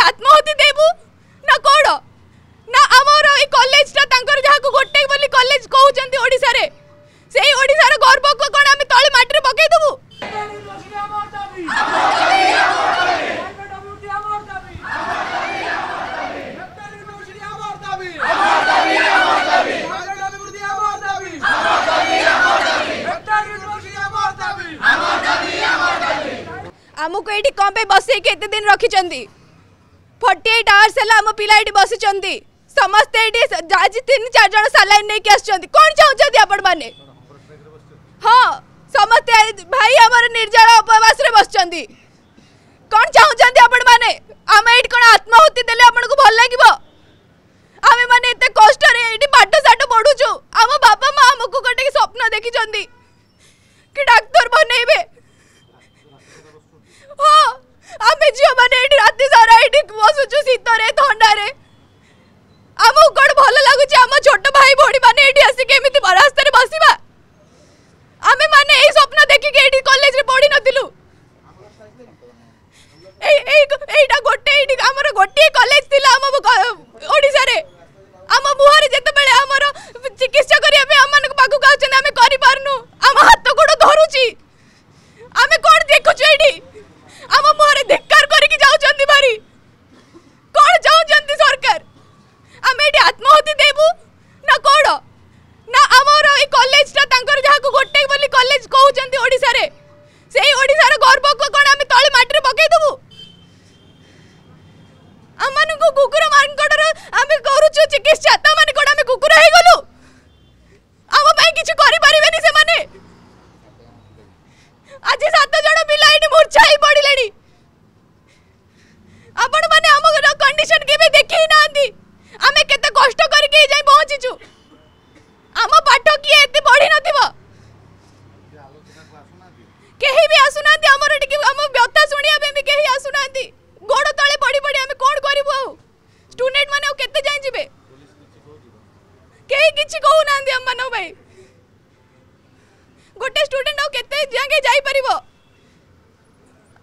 आत्माहुति देबू ना कौन ना आमर ए कॉलेज टा तांकर जहा को गोटे बोली कॉलेज कहू चंती ओडिसा रे सेही ओडिसा रे गौरव को कोन हम तळे माटी रे बके देबू आमको ये कौन बसई के दिन रखी 48 आवर्स है पिला ये बस समस्त आज 3-4 जन सालाइन नहीं कौन चाहते आपण मैंने हाँ समस्ते भाई आमर निर्जल उपवास बस कौन चाहते आपण मैंने आम ये कौन आत्माहुति देले आपको भल लगे आम मैंने कष्ट पाठ साठ पढ़ुचु आम बापा माँ आमको गोटे स्वप्न देखी कि डाक्तर बनइबे हाँ आम झील मैंने राति सारा बसुचु शीत रे आमको कौन भल लगुच आम छोट भाई भाई मैंने आसिक रास्त बसवा आम मैंने स्वप्न देखिक कॉलेज रे पढ़ी नथिलु गोटे कॉलेज थी ओडिशा रे आम मुहर जिते आमर चिकित्सा करने पाखक आम पारनु आम हाथ गोड़ धरुची आम कौन देखुच आम मुहर धिक्कार करके जाऊँ भारी कौन चाहते सरकार आम ये आत्माहुति देबू ना कौन ना आमर ये कॉलेज टा तांकर जहा को गोटे बोली कॉलेज कहउचंती ओडिसा रे सेही ओडिसा रे गौरव को कौन आम तळे माटी रे पकई देबू आम मान कुकुर मानकटर आम करूचु चिकित्सा त माने कौन आम कुकुर हे गलु आम भाई किछ करि परिबेनी से माने आज 7 जण पिला एडी मूर्छा ही पडिलेनी आपण माने हमर कंडीशन केबे देखि नांदी आमे केते कष्ट करके जाई पहुचिचु आम पाठ की एते पढि नथिबो केही भी आसुनांदी हमर टिके हम व्यथा सुनिया बेबी केही आसुनांदी गोड़ तळे पड़ी पड़ी आमे कोन करिवो स्टूडेंट माने केते जाई जिवे केही किछि कहू नांदी हम मानो भाई गोटे स्टूडेंट आ केते जांगे जाई परिवो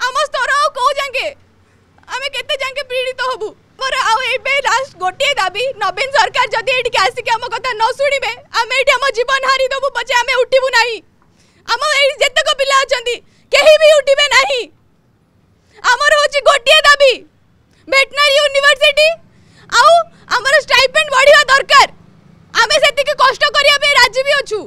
आम स्तर आ को जांगे आमे केते जांगे पीड़ित होबू पर आ एबे लास्ट गोटे दाबी नवीन सरकार जदी एडी के आसी के हम कथा न सुनिबे आमे एडी हम जीवन हारि देबू पछे आमे उठिबू नाही हम एई जते को पिला अछंती केही भी उठिबे नाही हमर होची गोटे दाबी वेटनरी यूनिवर्सिटी आ हमर स्टाइपेंड बढ़िया दरकार आमे सेति के कष्ट करिया बे राजी भी अछु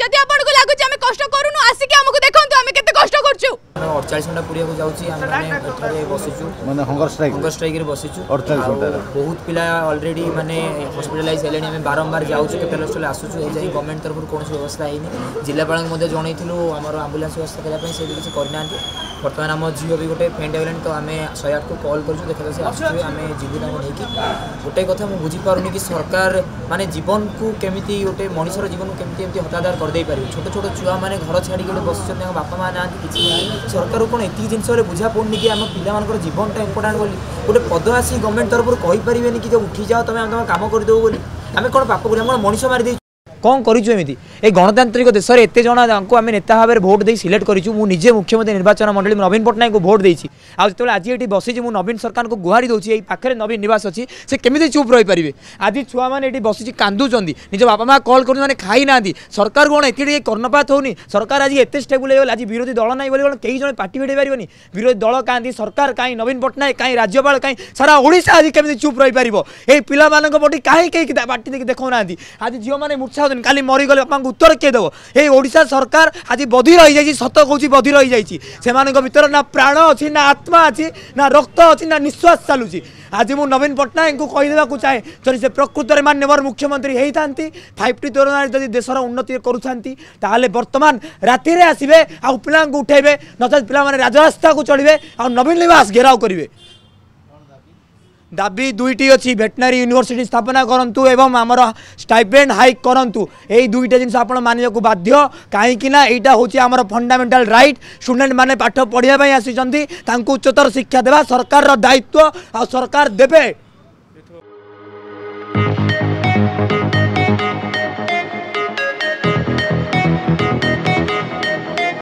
जदि आपण को लागो जे हमें कष्ट करूनु आसी के हमको देखंतु हमें केते कष्ट करछु 48 घंटा पुरिया को जाउची हम माने बसुचु माने हंगर स्ट्राइक रे बसुचु 48 घंटा बहुत पिला ऑलरेडी माने हॉस्पिटलाइज हेलेनी हमें बारंबार जाउची केते लोक आसुचु ए जाई गवर्नमेंट तरफ कोनसी व्यवस्था हैनी जिल्लापाल मध्ये जणैथिलु हमर एम्बुलेंस व्यवस्था करा पई से किसी करनांती बर्तमान आम झील भी गोटे फेंट होगा तो आम 108 को कल करूँ देखा से आसुच्छे आम जीवना को लेकिन गोटे कथा मुझे बुझीपारूनी कि सरकार माने जीवन को केमी गोटे मनीषर जीवन को केमी हतादार करदे पार छोट छोट छुआ मैंने घर छाड़ी गोटे बसुँच बापा माँ ना कि सरकार को एति जिनस बुझा पड़नी कि आम पार जीवनटा इंपोर्टाट बोली गोटे पद आसी गवर्नमेंट तरफ कहींपारे कि उठी जाओ तुम तुम कम करदेव बोली आम कौन पाप कर मनीष मारिदे कौन करूँ एमती ए गणतांत्रिक देश में एत जन आम नेता भाव में भोट दे सिलेक्ट करूँ निजे मुख्यमंत्री निर्वाचन मंडली नवीन पट्टनायक को भोट देती आज जो आज ये बसी मुझ नवीन सरकार को गुहारी दूसरी ये पाखे नवीन निवास अच्छी से कमी चुप रही पारे आज छुआ मैंने ये बसी कांदुंच निज बापा माँ कल कर मैंने खाई ना सरकार कौन एत कर्णपात होनी सरकार आज एत स्टेबुल आज विरोधी दल ना बोले कौन कई जन पार्टी भेट पारे विरोधी दल कहीं सरकार कहीं नवीन पट्टनायक कहीं राज्यपाल कहीं सारा ओडिशा आज कमी चुप रही पार ये पाला पटी कहीं कहीं पार्टी देखिए देखो ना आज झील मैंने मुर्छा काली मरीगले बापा को उत्तर किए देव ये ओडिशा सरकार आज बधी रही जाए सत कौन बधी रही जाए भीतर ना प्राण अच्छी ना आत्मा अच्छी ना रक्त अच्छी ना निश्वास चलुची आज मुझ नवीन पट्टनायक को कहीदेक चाहे जदि से प्रकृत में मानवर मुख्यमंत्री होता 5T तोरण जब देशर उन्नति करुँचे बर्तमान राति आसवे आ पिला उठेबे नचा पिला राजरास्ता को चढ़े आ नवीन निवास घेराव करेंगे दाबी दुईटी अच्छी भेटनरी यूनिवर्सिटी स्थापना करूँ एवं आमर स्टाइपेंड हाइक करूँ यही दुईटा जिन आप मानने को बाध्य कहीं यहाँ हूँ आमर फंडामेंटाल राइट स्टूडेंट मैंने पाठ पढ़ाई आसी उच्चतर शिक्षा देवा सरकार दायित्व आ सरकार देवे।